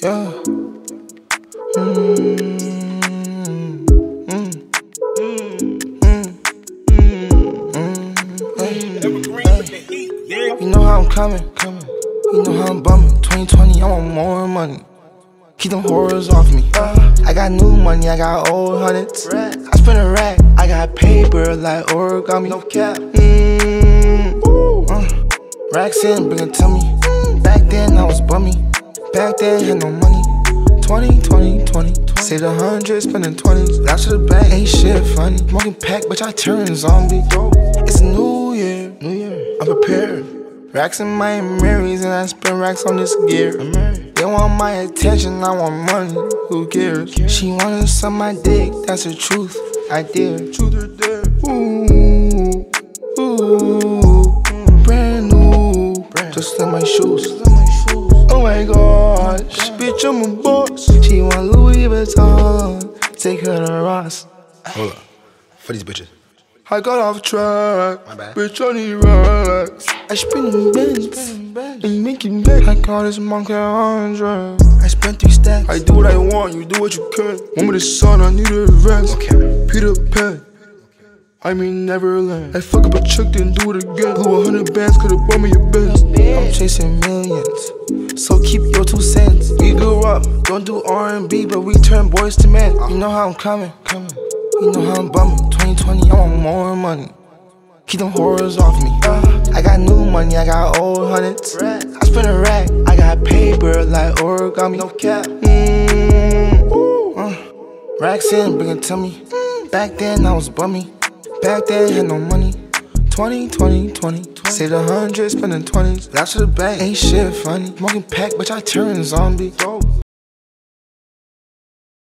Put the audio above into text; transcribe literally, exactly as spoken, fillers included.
Yeah. Mm-hmm. Mm-hmm. Mm-hmm. Hey. Hey. Yeah. You know how I'm coming, coming. You know how I'm bumming. twenty twenty, I want more money. Keep them horrors off me. Uh, I got new money, I got old hundreds. I spent a rack, I got paper like origami. No cap. Mm-hmm. uh, Racks in, bring it to me. Back then I was bummy. Back then had no money. Twenty, twenty, twenty, twenty. Save a hundred, spending twenties. Lash to the bank, ain't shit funny. Smoking pack, bitch, I turn zombie. It's a new year, new year. I'm prepared. Racks in my Marys, and I spend racks on this gear. They want my attention, I want money. Who cares? She wanna suck my dick, that's the truth. I dare. Truth or dare. Ooh, ooh, brand new, just like my shoes. Oh my gosh, bitch, I'm a boss. She want Louis Vuitton, take her to Ross. Hold up, for these bitches. I got off track, my bad. Bitch, I need racks. I spend in bins and making back. I call this monkey a hundred. I spent three stacks. I do what I want, you do what you can. Woman is son, I need a rest. Okay. Peter Pan. I mean Neverland. I fuck up a chick, then do it again. Blew a hundred bands, could've bought me a Benz. I'm chasing millions, so keep your two cents. We grew up, don't do R and B, but we turn boys to men. You know how I'm coming, coming. You know how I'm bumming. Twenty twenty, I want more money. Keep them horrors off me. uh, I got new money, I got old hundreds. I spent a rack, I got paper like origami. No cap. mm, uh, Racks in, bring it to me. Back then I was bummy. Back then had no money. Twenty, twenty, twenty, twenty. Saved a hundred, spending twenties. Lash to the bank, ain't shit funny. Smoking pack, bitch, I turn zombie.